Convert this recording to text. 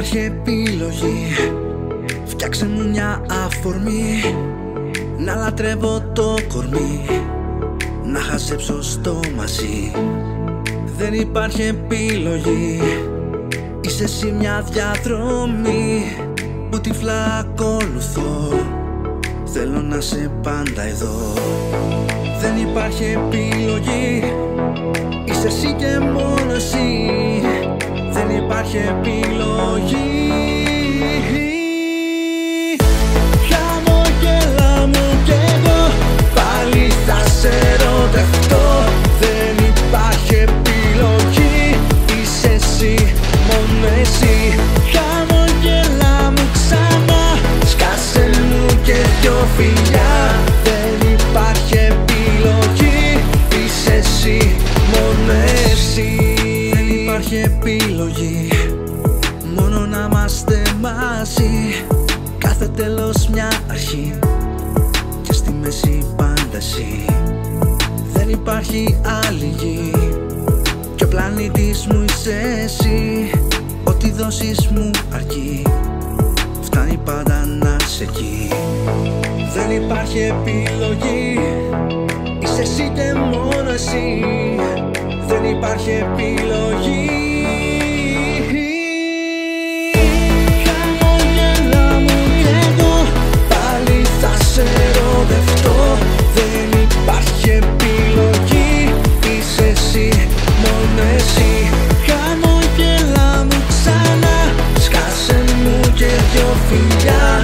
υπάρχει επιλογή. Φτιάξε μου μια αφορμή να λατρεύω το κορμί, να χαζέψω στο μαζί. Δεν υπάρχει επιλογή. Είσαι εσύ μια διαδρομή που τυφλά ακολουθώ. Θέλω να είσαι πάντα εδώ. Δεν υπάρχει επιλογή. Είσαι εσύ και μόνο εσύ. Δεν υπάρχει επιλογή. Χαμογελά μου κι εγώ πάλι θα σε ερωτευτώ. Δεν υπάρχει επιλογή. Είσαι εσύ, μόνο εσύ. Χαμογελά μου ξανά. Σκάσε μου και δυο φιλιά. Δεν υπάρχει επιλογή. Είσαι εσύ, μόνο εσύ. Δεν υπάρχει επιλογή, μόνο να είμαστε μαζί. Κάθε τέλος μια αρχή και στη μέση πάντα εσύ. Δεν υπάρχει άλλη γη και ο πλανήτης μου είσαι εσύ. Ό,τι δώσεις μου αρκεί, φτάνει πάντα να είσαι εκεί. Δεν υπάρχει επιλογή, είσαι εσύ και μόνο εσύ. Δεν υπάρχει επιλογή. Χαμογελά μου κι εγώ πάλι θα σε ερωτευτώ. Δεν υπάρχει επιλογή. Είσαι εσύ, μόνο εσύ. Χαμογελά μου ξανά. Σκάσε μου και δυο φιλιά.